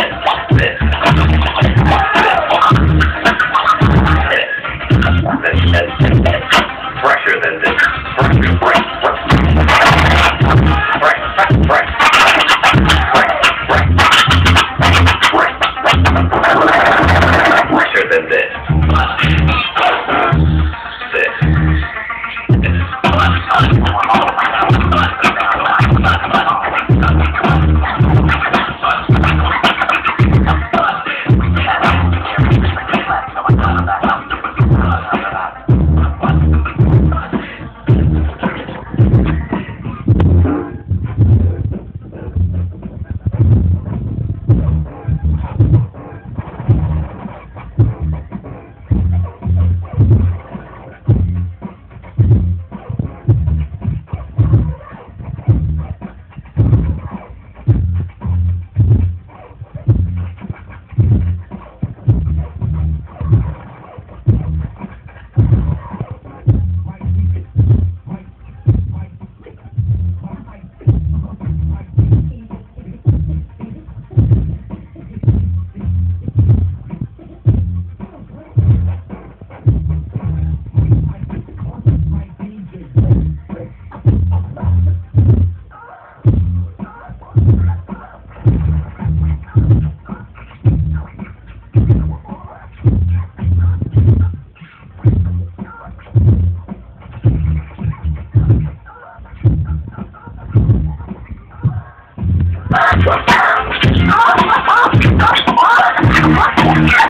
This.